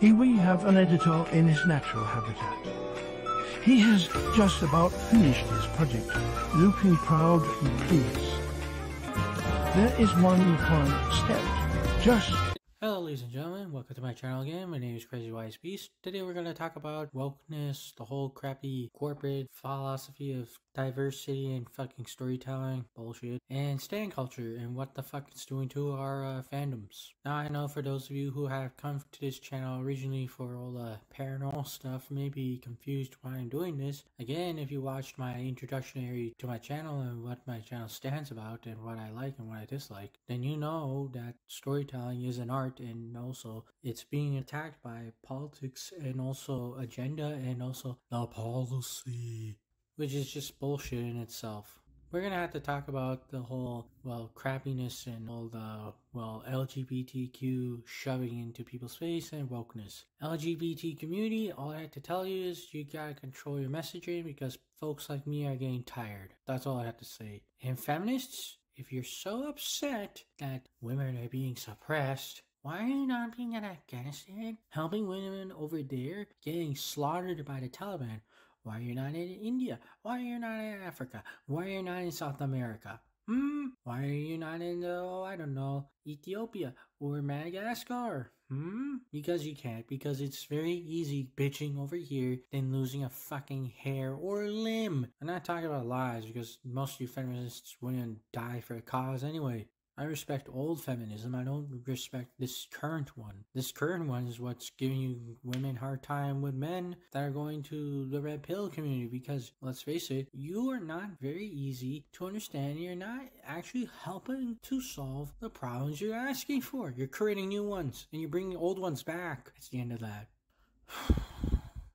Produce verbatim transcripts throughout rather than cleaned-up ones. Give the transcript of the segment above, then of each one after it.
he will have an editor in his natural habitat. He has just about finished his project, looking proud and pleased. There is one required step, just... Hello ladies and gentlemen, welcome to my channel again. My name is Crazy Wise Beast. Today we're going to talk about wokeness, the whole crappy corporate philosophy of diversity and fucking storytelling bullshit, and stan culture and what the fuck it's doing to our uh, fandoms. Now I know for those of you who have come to this channel originally for all the paranormal stuff may be confused why I'm doing this. Again, if you watched my introductionary to my channel and what my channel stands about and what I like and what I dislike, then you know that storytelling is an art. And also it's being attacked by politics and also agenda and also the policy, which is just bullshit in itself. We're gonna have to talk about the whole, well, crappiness and all the, well, L G B T Q shoving into people's face and wokeness. L G B T community, all I have to tell you is you gotta control your messaging because folks like me are getting tired. That's all I have to say. And feminists, if you're so upset that women are being suppressed, why are you not being in Afghanistan, helping women over there, getting slaughtered by the Taliban? Why are you not in India? Why are you not in Africa? Why are you not in South America? Hmm? Why are you not in, oh, I don't know, Ethiopia or Madagascar? Hmm? Because you can't, because it's very easy bitching over here than losing a fucking hair or limb. I'm not talking about lives because most of you feminists wouldn't die for a cause anyway. I respect old feminism, I don't respect this current one. This current one is what's giving you women hard time with men that are going to the red pill community because, let's face it, you are not very easy to understand. You're not actually helping to solve the problems you're asking for. You're creating new ones and you're bringing old ones back. That's the end of that.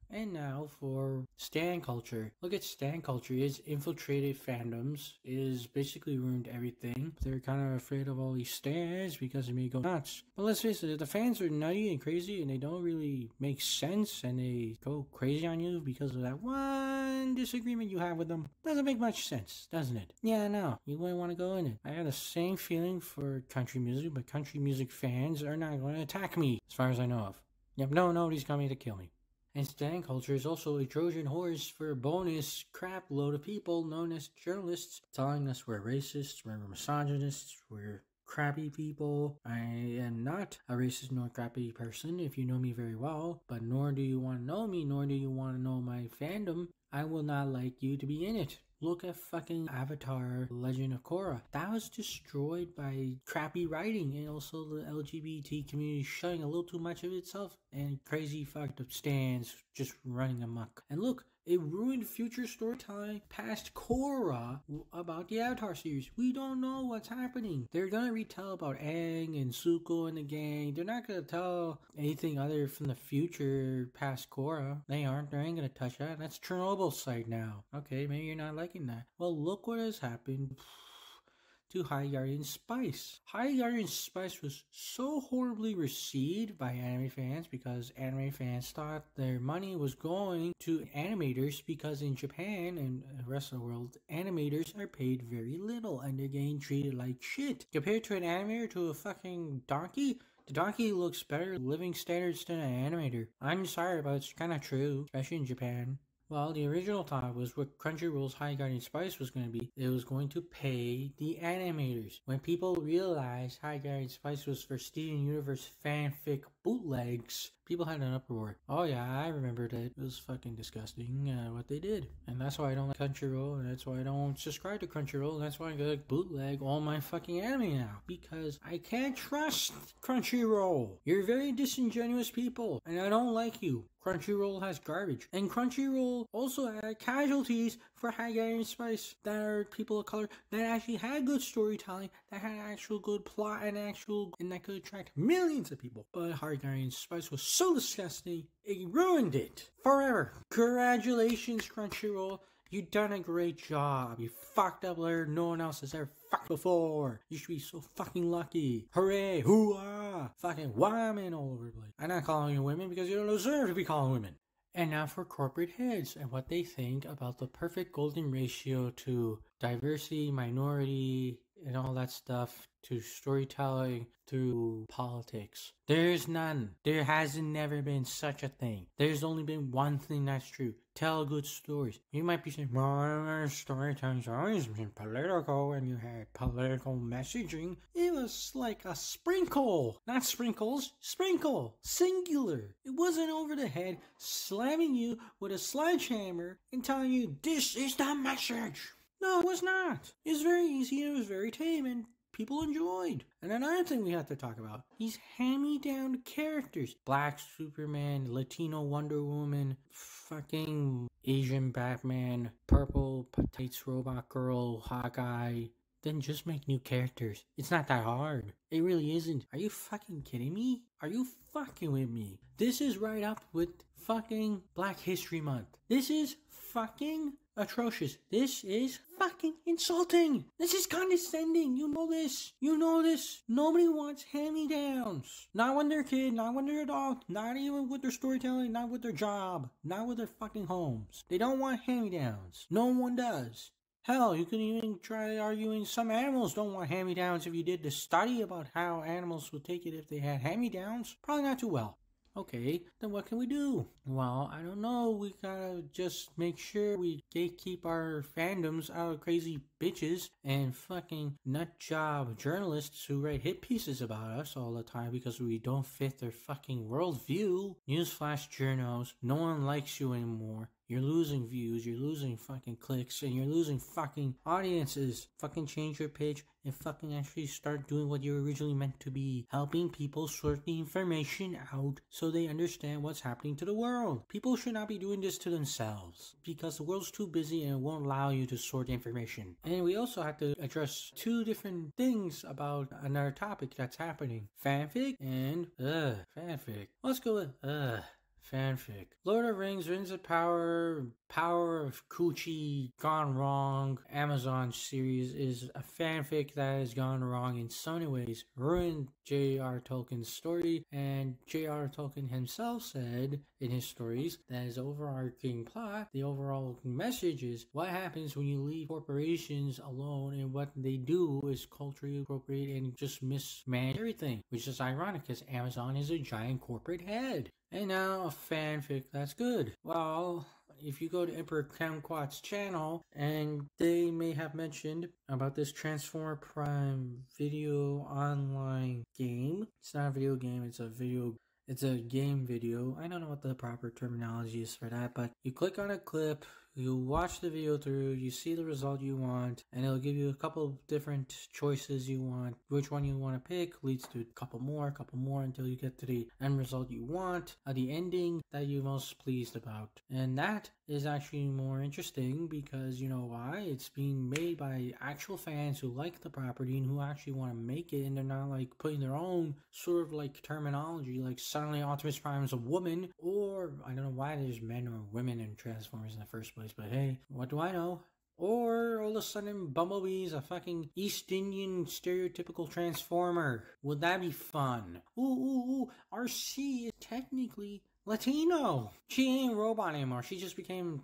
And now for stan culture. Look at stan culture. It's infiltrated fandoms. It has basically ruined everything. They're kind of afraid of all these stans because they may go nuts. But let's face it, the fans are nutty and crazy and they don't really make sense and they go crazy on you because of that one disagreement you have with them. Doesn't make much sense, doesn't it? Yeah, no. You wouldn't want to go in it. I have the same feeling for country music, but country music fans are not going to attack me as far as I know of. Yep, no, nobody's coming to kill me. And stan culture is also a Trojan horse for a bonus crap load of people known as journalists telling us we're racists, we're misogynists, we're crappy people. I am not a racist nor crappy person if you know me very well, but nor do you want to know me, nor do you want to know my fandom. I will not like you to be in it. Look at fucking Avatar Legend of Korra. That was destroyed by crappy writing and also the L G B T community showing a little too much of itself and crazy fucked up stans just running amok. And look, it ruined future storytelling past Korra about the Avatar series. We don't know what's happening. They're going to retell about Aang and Zuko and the gang. They're not going to tell anything other from the future past Korra. They aren't. They ain't going to touch that. That's Chernobyl's side now. Okay, maybe you're not liking that. Well, look what has happened to High Guardian Spice. High Guardian Spice was so horribly received by anime fans because anime fans thought their money was going to animators because in Japan and the rest of the world, animators are paid very little and they're getting treated like shit. Compared to an animator to a fucking donkey, the donkey looks better living standards than an animator. I'm sorry, but it's kind of true, especially in Japan. Well, the original thought was what Crunchyroll's High Guardian Spice was going to be. It was going to pay the animators. When people realized High Guardian Spice was for Steven Universe fanfic bootlegs, people had an uproar. Oh yeah, I remember that. It was fucking disgusting uh, what they did. And that's why I don't like Crunchyroll, and that's why I don't subscribe to Crunchyroll, and that's why I gotta bootleg all my fucking anime now. Because I can't trust Crunchyroll. You're very disingenuous people, and I don't like you. Crunchyroll has garbage. And Crunchyroll also had casualties for High Guardian Spice that are people of color that actually had good storytelling, that had actual good plot and actual, and that could attract millions of people. But High Guardian Spice was so disgusting, it ruined it forever. Congratulations, Crunchyroll. You've done a great job. You fucked up where no one else has ever fucked before. You should be so fucking lucky. Hooray, hoo-ah. Fucking women all over the place. I'm not calling you women because you don't deserve to be called women. And now for corporate heads and what they think about the perfect golden ratio to diversity, minority, and all that stuff to storytelling, to politics. There's none. There hasn't never been such a thing. There's only been one thing that's true. Tell good stories. You might be saying, well, storytelling's always been political, and you had political messaging. It was like a sprinkle. Not sprinkles, sprinkle. Singular. It wasn't over the head, slamming you with a sledgehammer and telling you, this is the message. No, it was not. It was very easy and it was very tame and people enjoyed. And another thing we have to talk about, these hand-me-down characters. Black Superman, Latino Wonder Woman, fucking Asian Batman, purple Patates Robot Girl, Hawkeye. Then just make new characters. It's not that hard. It really isn't. Are you fucking kidding me? Are you fucking with me? This is right up with fucking Black History Month. This is fucking atrocious. This is fucking insulting. This is condescending. You know this. You know this. Nobody wants hand-me-downs. Not when they're a kid. Not when they're adult. Not even with their storytelling. Not with their job. Not with their fucking homes. They don't want hand-me-downs. No one does. Hell, you can even try arguing some animals don't want hand-me-downs. If you did the study about how animals would take it if they had hand-me-downs, probably not too well. Okay, then what can we do? Well, I don't know. We gotta just make sure we gatekeep our fandoms out of crazy bitches and fucking nutjob journalists who write hit pieces about us all the time because we don't fit their fucking worldview. Newsflash journos, no one likes you anymore. You're losing views, you're losing fucking clicks, and you're losing fucking audiences. Fucking change your page and fucking actually start doing what you were originally meant to be. Helping people sort the information out so they understand what's happening to the world. People should not be doing this to themselves because the world's too busy and it won't allow you to sort information. And we also have to address two different things about another topic that's happening. Fanfic and, ugh, fanfic. Let's go with, ugh. Fanfic. Lord of Rings, Rings of Power, Power of Coochie, Gone Wrong, Amazon series is a fanfic that has gone wrong in so many ways. Ruined J R Tolkien's story, and J R Tolkien himself said in his stories that his overarching plot, the overall message is what happens when you leave corporations alone and what they do is culturally appropriate and just mismanage everything, which is ironic because Amazon is a giant corporate head. And now a fanfic that's good. Well, if you go to Emperor Kumquat's channel, and they may have mentioned about this Transformer Prime video online game. It's not a video game, it's a video, it's a game video. I don't know what the proper terminology is for that, but you click on a clip, you watch the video through, you see the result you want, and it'll give you a couple of different choices you want. Which one you want to pick leads to a couple more, a couple more, until you get to the end result you want, or the ending that you're most pleased about. And that is actually more interesting because, you know why? It's being made by actual fans who like the property and who actually want to make it, and they're not like putting their own sort of like terminology, like suddenly Optimus Prime is a woman, or I don't know why there's men or women in Transformers in the first place. But hey, what do I know? Or all of a sudden Bumblebee's a fucking East Indian stereotypical Transformer. Would that be fun? Ooh, ooh, ooh, R C is technically Latino. She ain't a robot anymore. She just became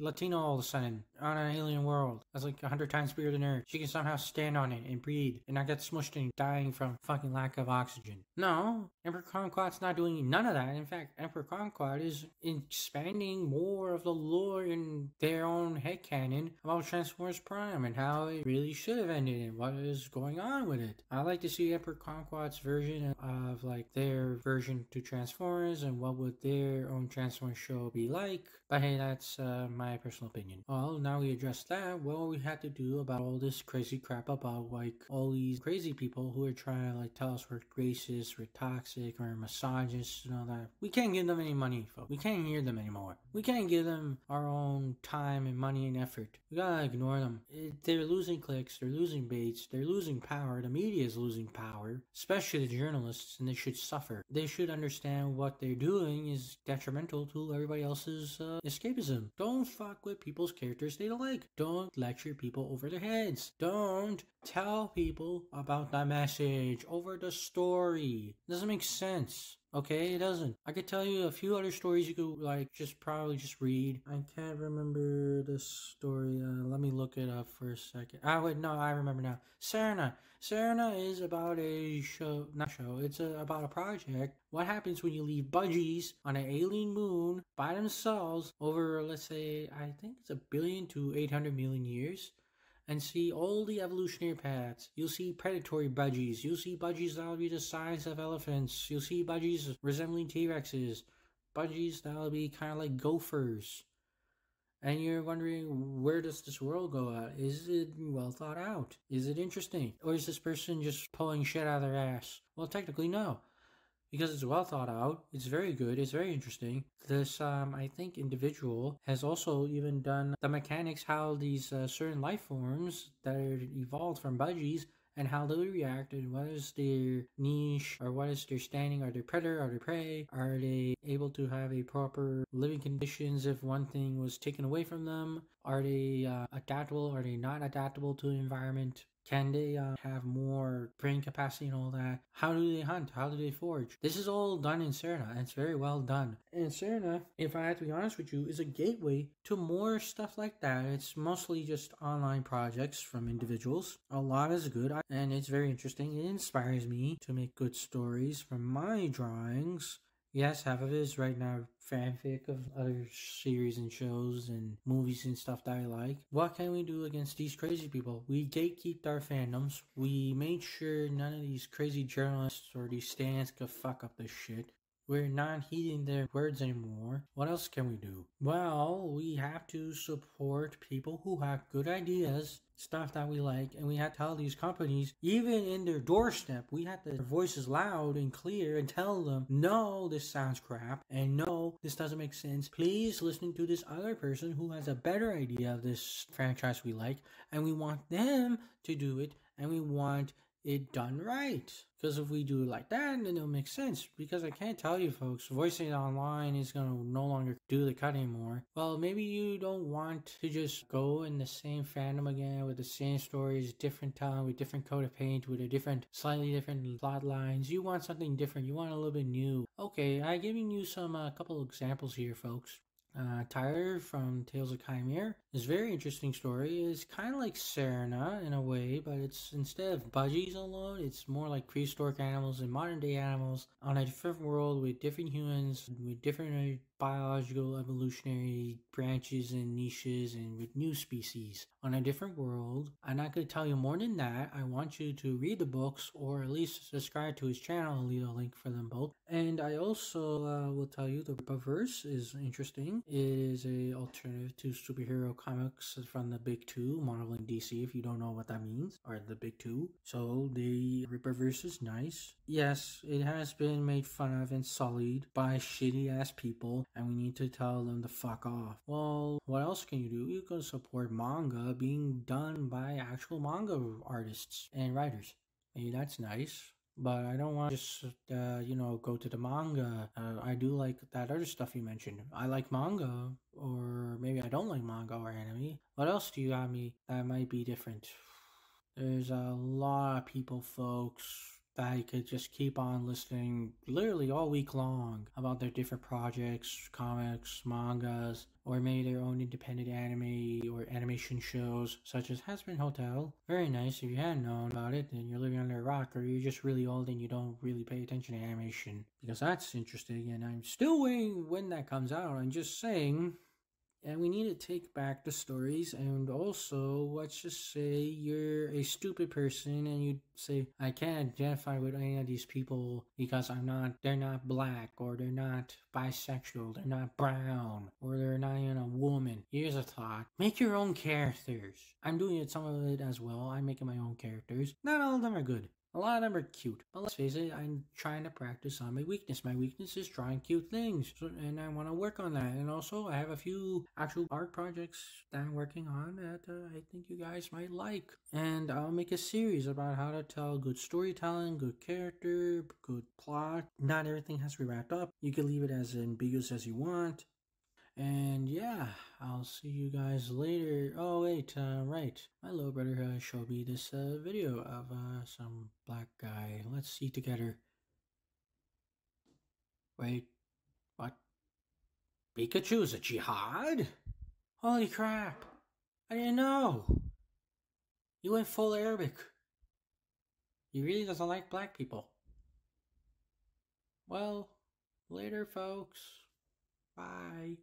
Latino all of a sudden on an alien world. That's like a hundred times bigger than Earth. She can somehow stand on it and breathe and not get smushed and dying from fucking lack of oxygen. No, Emperor Kumquat's not doing none of that. In fact, Emperor Kumquat is expanding more of the lore in their own headcanon about Transformers Prime and how it really should have ended and what is going on with it. I like to see Emperor Kumquat's version of, of like their version to Transformers and what would their own Transformers show be like. But hey, that's uh, Uh, my personal opinion. Well, now we address that. What we had to do about all this crazy crap about like all these crazy people who are trying to like tell us we're racist, we're toxic, we're misogynists and all that. We can't give them any money, folks. We can't hear them anymore. We can't give them our own time and money and effort. We gotta ignore them. It, they're losing clicks, they're losing baits, they're losing power. The media is losing power, especially the journalists, and they should suffer. They should understand what they're doing is detrimental to everybody else's uh, escapism. Don't fuck with people's characters they don't like. Don't lecture people over their heads. Don't tell people about the message over the story. It doesn't make sense. Okay, it doesn't. I could tell you a few other stories you could, like, just probably just read. I can't remember this story. Uh, let me look it up for a second. Ah, wait, no, I remember now. Serna. Serna is about a show, not show, it's a, about a project. What happens when you leave budgies on an alien moon by themselves over, let's say, I think it's a billion to eight hundred million years? And see all the evolutionary paths. You'll see predatory budgies. You'll see budgies that'll be the size of elephants. You'll see budgies resembling T-Rexes. Budgies that'll be kind of like gophers. And you're wondering, where does this world go at? Is it well thought out? Is it interesting? Or is this person just pulling shit out of their ass? Well, technically, no. Because it's well thought out, it's very good, it's very interesting. This, um, I think, individual has also even done the mechanics, how these uh, certain life forms that are evolved from budgies and how they react and what is their niche or what is their standing. Are they predator? Are they prey? Are they able to have a proper living conditions if one thing was taken away from them? Are they uh, adaptable? Are they not adaptable to the environment? Can they uh, have more brain capacity and all that? How do they hunt? How do they forage? This is all done in Serna, and it's very well done. And Serna, if I have to be honest with you, is a gateway to more stuff like that. It's mostly just online projects from individuals. A lot is good, and it's very interesting. It inspires me to make good stories from my drawings. Yes, half of it is right now fanfic of other series and shows and movies and stuff that I like. What can we do against these crazy people? We gatekeeped our fandoms. We made sure none of these crazy journalists or these stans could fuck up this shit. We're not heeding their words anymore. What else can we do? Well, we have to support people who have good ideas, stuff that we like, and we have to tell these companies, even in their doorstep, we have to their voices loud and clear and tell them, no, this sounds crap, and no, this doesn't make sense. Please listen to this other person who has a better idea of this franchise we like, and we want them to do it, and we want it done right. Because if we do it like that, then it'll make sense. Because I can't tell you folks, voicing it online is going to no longer do the cut anymore. Well, maybe you don't want to just go in the same fandom again with the same stories, different time, with different coat of paint, with a different, slightly different plot lines. You want something different. You want a little bit new. Okay, I'm giving you some, a uh, couple examples here, folks. Uh, Tyler from Tales of Chimere is a very interesting story. It's kind of like Serna in a way, but it's instead of budgies alone, it's more like prehistoric animals and modern day animals on a different world with different humans, with different biological evolutionary branches and niches, and with new species on a different world. I'm not going to tell you more than that. I want you to read the books or at least subscribe to his channel. I'll leave a link for them both. And I also uh, will tell you the Reaperverse is interesting. It is an alternative to superhero comics from the big two, Marvel and D C, if you don't know what that means, or the big two. So the Reaperverse is nice. Yes, it has been made fun of and sullied by shitty ass people, and we need to tell them to fuck off. Well, what else can you do? You can support manga being done by actual manga artists and writers. Hey, that's nice. But I don't want to just, uh, you know, go to the manga. Uh, I do like that other stuff you mentioned. I like manga, or maybe I don't like manga or anime. What else do you got me that might be different? There's a lot of people, folks, that I could just keep on listening literally all week long about their different projects, comics, mangas, or maybe their own independent anime or animation shows, such as Hazbin Hotel. Very nice. If you hadn't known about it, then you're living under a rock, or you're just really old and you don't really pay attention to animation, because that's interesting, and I'm still waiting when that comes out. I'm just saying. And we need to take back the stories, and also, let's just say you're a stupid person and you say, I can't identify with any of these people because I'm not, they're not black, or they're not bisexual, they're not brown, or they're not even a woman. Here's a thought. Make your own characters. I'm doing it, some of it as well. I'm making my own characters. Not all of them are good. A lot of them are cute, but let's face it, I'm trying to practice on my weakness. My weakness is drawing cute things, so, and I want to work on that. And also, I have a few actual art projects that I'm working on that uh, I think you guys might like. And I'll make a series about how to tell good storytelling, good character, good plot. Not everything has to be wrapped up. You can leave it as ambiguous as you want. And yeah, I'll see you guys later. Oh wait, uh, right. My little brother uh, showed me this uh, video of uh, some black guy. Let's see together. Wait, what? Pikachu's a jihad? Holy crap! I didn't know! He went full Arabic. He really doesn't like black people. Well, later folks. Bye.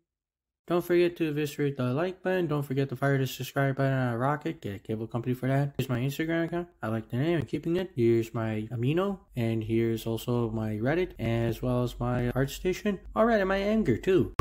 Don't forget to eviscerate the like button. Don't forget to fire the subscribe button on a rocket. Get a cable company for that. Here's my Instagram account. I like the name. I'm keeping it. Here's my Amino. And here's also my Reddit. As well as my art station. Alright, and my anger too.